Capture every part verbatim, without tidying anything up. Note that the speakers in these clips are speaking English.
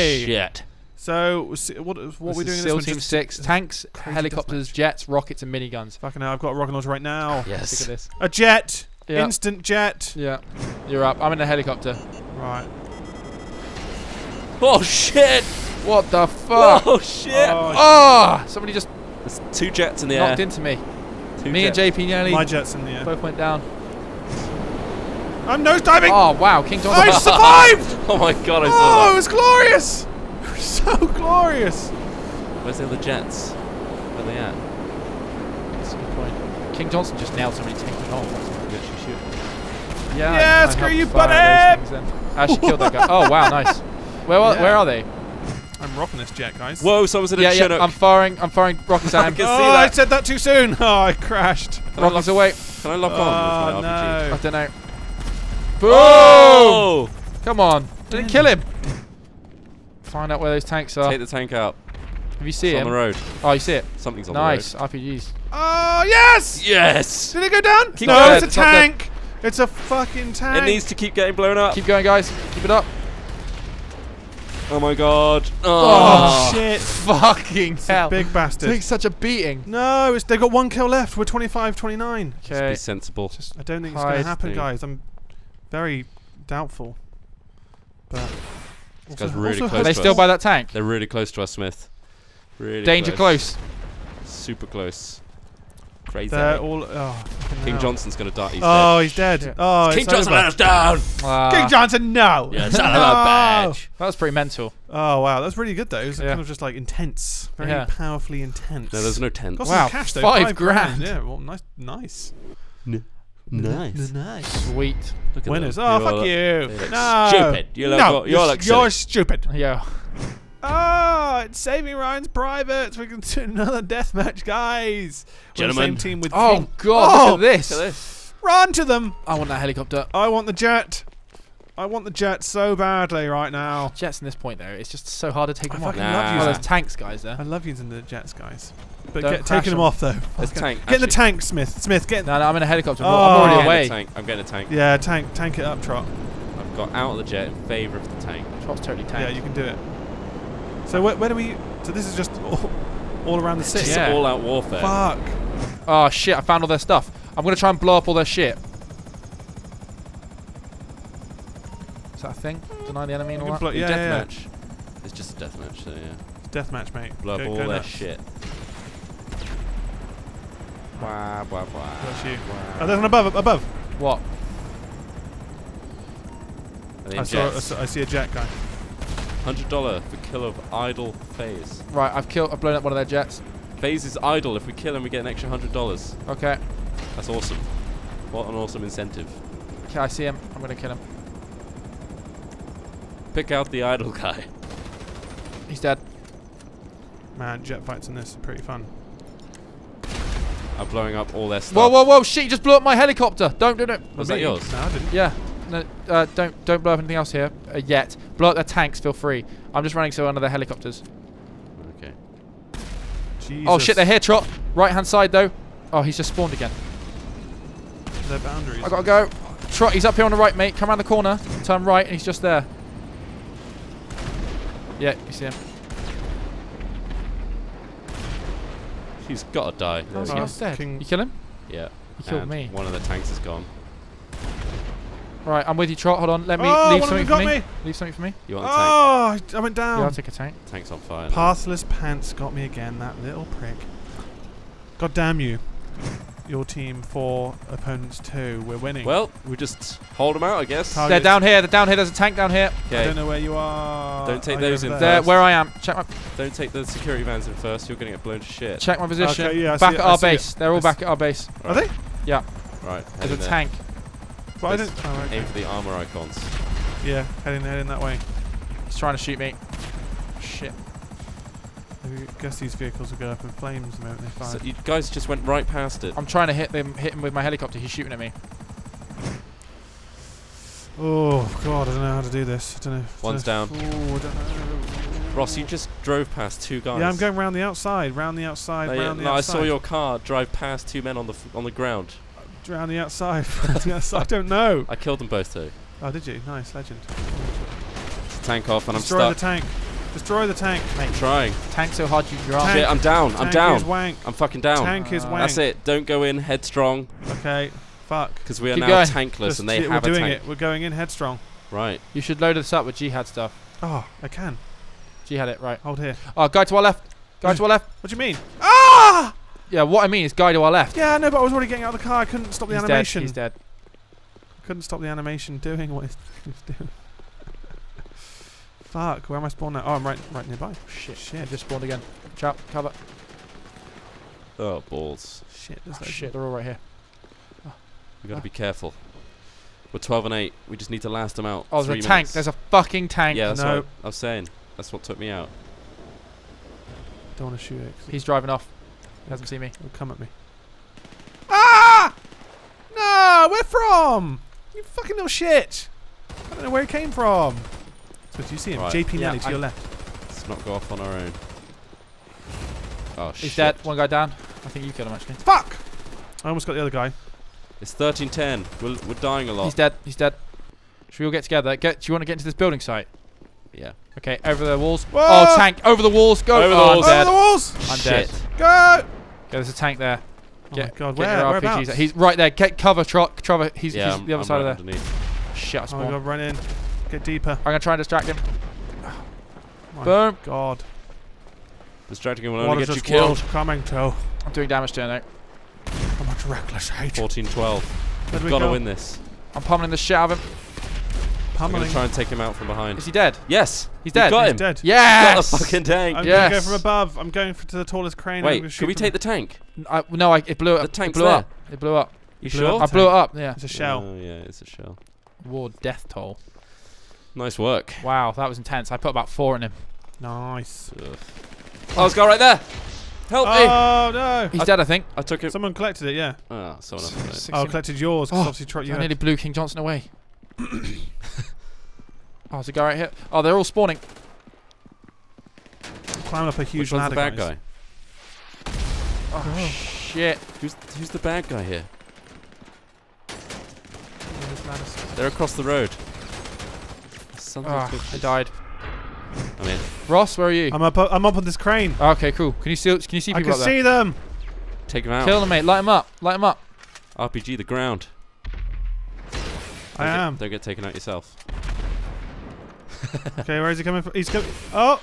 Hey. Shit. So, what, what are we doing in this one? Team six. Tanks, helicopters, jets, rockets, and miniguns. Fucking hell, I've got a rocket launcher right now. Yes. Look at this. A jet. Yep. Instant jet. Yeah. You're up. I'm in a helicopter. Right. Oh, shit. What the fuck? Oh, shit. Oh, oh shit. Somebody just... There's two jets in the air. Knocked into me. Two me jets. and J P Nelly. My jet's in the air. Both went down. I'm nosediving. Oh, wow. King Johnson. I survived. Oh, my God. I oh, saw that. It was glorious. So glorious! Where's the other jets? Where are they at? That's a good point. King Johnson just nailed somebody taking off. Yeah, yeah I, screw I you, buddy! I should kill that guy. Oh, wow, nice. Where are, yeah. where are they? I'm rocking this jet, guys. Whoa, someone's in yeah, a Chinook. Yeah, I'm firing, I'm firing rockets at him. I can oh, see that. I said that too soon! Oh, I crashed. Can rockets I away. Can I lock oh, on with my R P G? No. I don't know. Boom! Oh! Come on. Didn't kill him. Find out where those tanks are. Take the tank out. Have you seen it? It's on the road. Oh, you see it? Something's on nice. the road. Nice. R P Gs. Oh, yes! Yes! Did it go down? Keep no, going. it's a it's tank. It's a fucking tank. It needs to keep getting blown up. Keep going, guys. Keep it up. Oh, my God. Oh, oh shit. Fucking it's hell. Big bastard. It takes such a beating. No, it's, they've got one kill left. We're twenty-five, twenty-nine. Okay. Just be sensible. Just, I don't think Hide it's going to happen, thing. guys. I'm very doubtful. But... This guy's really close to us. Are they still by that tank? They're really close to us, Smith. Really Danger close. close. Super close. Crazy. They're all... Oh, King no. Johnson's going to die. He's oh, dead. he's dead. Yeah. Oh, King Johnson let us down! Uh, King Johnson, no! Yeah, son of a badge. That was pretty mental. Oh, wow. That's really good, though. It was yeah. kind of just, like, intense. Very yeah. powerfully intense. No, there's no tent. Got wow. some cash, though. Five, Five grand. grand. Yeah, well, nice. Nice. No. Nice. Nice. Sweet. Look at Winners. That. Oh, fuck you. No. Stupid. You look, no. You're, you're, you're stupid. Yeah. Oh, it's Saving Ryan's Privates. We're going to do another deathmatch, guys. Gentlemen. We're the same team with oh, King. God. Oh, look at this. Look at this. Run to them. I want that helicopter. I want the jet. I want the jet so badly right now. Jets in this point, though. It's just so hard to take I them off. I fucking nah. love using oh, those tanks, guys, there. I love using the jets, guys. But get, taking them off though. There's okay. tank. Get in the tank, Smith. Smith, get. No, no, I'm in a helicopter. Oh. I'm already I'm away. Tank. I'm getting a tank. Yeah, tank, tank it up, Trott. I've got out of the jet in favour of the tank. Trott's totally tanked. Yeah, you can do it. So where, where do we? So this is just all, all around the city. It's yeah. all out warfare. Fuck. Oh shit! I found all their stuff. I'm gonna try and blow up all their shit. Is that a thing? Deny the enemy and all that. Yeah, deathmatch. Yeah, yeah. It's just a deathmatch, so yeah. Deathmatch, mate. Blow up all their nuts. shit. Wah, wah, wah. Bless you. Wah. Oh, there's one above, above. What? I, saw, I, saw, I see a jet guy. one hundred dollars for kill of idle FaZe. Right, I've killed, I've blown up one of their jets. FaZe is idle. If we kill him, we get an extra one hundred dollars. Okay. That's awesome. What an awesome incentive. Okay, I see him. I'm going to kill him. Pick out the idle guy. He's dead. Man, jet fights in this are pretty fun. Blowing up all their stuff. Whoa, whoa, whoa! Shit, you just blew up my helicopter. Don't do it. Was that yours? No, I didn't. Yeah. No, uh, don't don't blow up anything else here uh, yet. Blow up their tanks. Feel free. I'm just running to one of their helicopters. Okay. Jesus. Oh shit! They're here, Trott. Right hand side though. Oh, he's just spawned again. Their boundaries. I gotta go. Trott, he's up here on the right, mate. Come around the corner, turn right, and he's just there. Yeah, you see him. He's gotta die. Oh, he's nice. dead. King. You kill him? Yeah. You killed and me. One of the tanks is gone. Right, I'm with you, Trott. Hold on. Let me oh, leave something for me. me. Leave something for me. You want a oh, tank? Oh, I went down. Yeah, I'll take a tank. Tank's on fire. Pathless Pants got me again, that little prick. God damn you. Your team four, opponents two. We're winning. Well, we just hold them out, I guess. Target. They're down here. They're down here. There's a tank down here. Kay. I don't know where you are. Don't take are those in there? first. They're where I am. Check my. Don't take the security vans in first. You're going to get blown to shit. Check my position. Okay, yeah, back at our base. It. They're all I back at our base. Are they? Yeah. Right. There's a there. tank. But I don't oh, okay. aim for the armor icons. Yeah, heading heading that way. He's trying to shoot me. Shit. I guess these vehicles will go up in flames the moment they fire. So you guys just went right past it. I'm trying to hit them, hit him with my helicopter. He's shooting at me. Oh God, I don't know how to do this. I don't know. One's down. Oh, I don't know. Ross, you just drove past two guys. Yeah, I'm going round the outside, round the outside, no, round yeah, the no, outside. I saw your car drive past two men on the f on the ground. Uh, round the outside. the outside. I don't know. I killed them both though. Oh, did you? Nice, legend. Tank off, and Destroy I'm stuck. Destroy the tank. Destroy the tank. Mate, I'm trying. Tank so hard you drop. Tank. Shit, I'm down. I'm tank down. Is wank. I'm fucking down. Tank is wank. That's it. Don't go in headstrong. Okay. Fuck. Because we are Keep now going. tankless Just and they have a tank. We're doing it. We're going in headstrong. Right. You should load this up with Jihad stuff. Oh, I can. Jihad it. Right. Hold here. Oh, guy to our left. Guy to our left. What do you mean? Ah! Yeah, what I mean is guy to our left. Yeah, I know, but I was already getting out of the car. I couldn't stop the He's animation. Dead. He's dead. I couldn't stop the animation doing what it's doing. Fuck, where am I spawned now? Oh, I'm right right nearby. Shit, shit. I just spawned again. Chop, cover. Oh, balls. Shit, there's oh, no shit. They're all right here. Oh. We've got to oh. be careful. We're twelve and eight. We just need to last them out. Oh, there's Three a minutes. tank. There's a fucking tank. Yeah, that's no. what I was saying. That's what took me out. Don't want to shoot it. He's driving off. He doesn't see me. He'll come at me. Ah! No, where from? You fucking little shit. I don't know where he came from. So do you see him? Right. J P Nelly yeah, to I your left. Let's not go off on our own. Oh shit. He's dead. One guy down. I think you killed him actually. Fuck! I almost got the other guy. It's thirteen ten. We're, we're dying a lot. He's dead. He's dead. Should we all get together? Get, do you want to get into this building site? Yeah. Okay, over the walls. Whoa! Oh, tank. Over the walls. Go. Over the walls. Oh, I'm over the walls. I'm dead. Shit. Go! Yeah, there's a tank there. Get, oh my God. Get Where? your R P Gs. He's right there. Get cover, Trott. Trevor. He's, yeah, he's I'm, the other I'm side right of there. Underneath. Shit, I spawned. Oh my God, run in. Get deeper. I'm gonna try and distract him. Oh my Boom. God. Distracting him will only get you killed. Coming to. I'm doing damage to him now. How much reckless hate. fourteen twelve. We've we got to go? win this. I'm pummeling the shit out of him. Pummeling. I'm gonna try and take him out from behind. Is he dead? Yes. He's dead. We've got him. He's dead. Yes. He's got a fucking tank. I'm yes. gonna go from above. I'm going for to the tallest crane. Wait, and can we take the tank? I, no, I, it blew up. The tank blew there. up. It blew up. You blew sure? Up I blew it up. Yeah. It's a shell. Oh yeah, it's a shell. War death toll. Nice work. Wow, that was intense. I put about four in him. Nice. Ugh. Oh, let's go right there. Help oh, me. Oh, no. He's I dead, I think. I took it. Someone collected it, yeah. Oh, someone else collected it. Oh, collected yours. Oh, obviously you I nearly blew King Johnson away. Oh, there's a guy right here. Oh, they're all spawning. Climb up a huge Which ladder, one's the bad guys. guy? Oh, oh, shit. Who's, who's the bad guy here? They're across the road. Oh, I died. I'm in. Ross, where are you? I'm up. I'm up on this crane. Oh, okay, cool. Can you see? Can you see people I can up there? see them. Take them out. Kill them, mate. Light them up. Light them up. R P G the ground. I don't am. Get, don't get taken out yourself. Okay, where is he coming from? He's coming. Oh.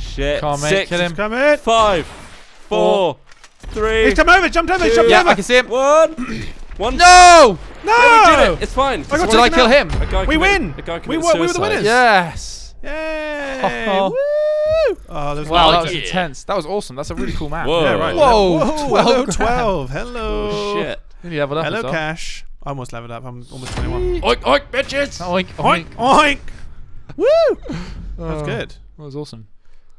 Shit. Come on, mate. Six. Kill him. Coming. Five. Four. Three. He's come over. Jumped over. Two, jumped yeah, over. I can see him. One. One. No! No! Yeah, we did it. It's fine. I got did I kill out. him? We win. A guy we won. We were the winners. Yes. Yay! Oh, woo! Oh, that wow, that was yeah. intense. That was awesome. That's a really cool map. Whoa! Yeah, right. Whoa! Whoa. twelve, twelve. Hello. Oh, shit. You leveled up. Hello, Cash. I almost leveled up. I'm almost twenty-one. Oink! Oink! Bitches! Oink! Oink! Oink! Woo! That was good. That was awesome.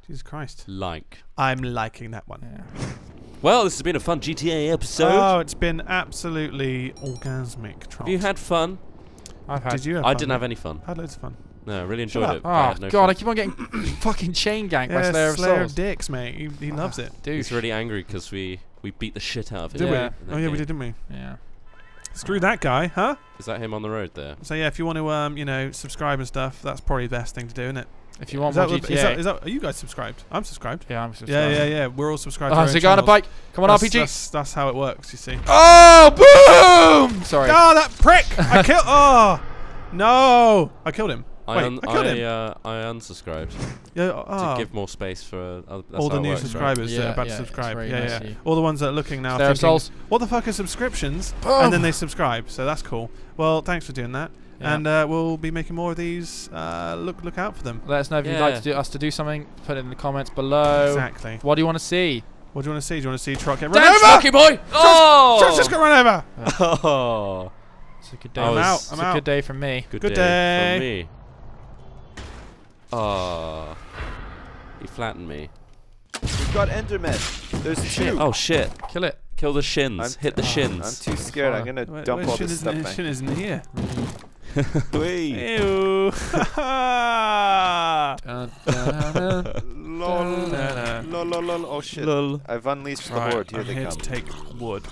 Jesus Christ. Like. I'm liking that one. Yeah. Well, this has been a fun G T A episode. Oh, it's been absolutely orgasmic. Trot. Have you had fun? I've had. Did you have I fun, didn't mate? have any fun. I had loads of fun. No, I really enjoyed it. Oh, I no God, fun. I keep on getting fucking chain ganked yeah, by Slayer of Souls. Slayer of dicks, mate. He, he oh, loves it. Dude. He's really angry because we, we beat the shit out of him. Did yeah. we? Oh, yeah, game. we did, didn't we? Yeah. Screw that guy, huh? Is that him on the road there? So, yeah, if you want to, um, you know, subscribe and stuff, that's probably the best thing to do, isn't it? If you want more G T A. Is that, is that, are you guys subscribed? I'm subscribed. Yeah, I'm subscribed. Yeah, yeah, yeah. We're all subscribed. Oh, so go on a bike. Come on, that's, R P G. That's, that's how it works, you see. Oh, boom! Sorry. Oh, that prick! I killed... Oh, no. I killed him. I, Wait, I killed I, him. Uh, I unsubscribed. Yeah, uh, to give more space for... Uh, that's all the new works, subscribers right? yeah, that are about yeah, to subscribe. Yeah, yeah. Messy. All the ones that are looking now are thinking, what the fuck are subscriptions? Boom. And then they subscribe. So that's cool. Well, thanks for doing that. Yeah. And uh, we'll be making more of these. Uh, look, look out for them. Let us know if yeah. you'd like to do us to do something. Put it in the comments below. Exactly. What do you want to see? What do you want to see? Do you want to see Trott get run Damn over? Lucky boy! Oh! Trott just got run over. Oh! It's a good day. I'm out. It's I'm a out. good day from me. Good, good day. day. From me. Oh! He flattened me. We've got Endermen. There's shit. two. Oh shit! Kill it. Kill the shins. I'm Hit the oh, shins. I'm too scared. I'm gonna Wait, dump all this stuff. Wait, shin isn't here. Ew. Lol. Lol. Lol. Oh shit. Lol. I've unleashed the horde. Right, here I'm they here come. To take wood.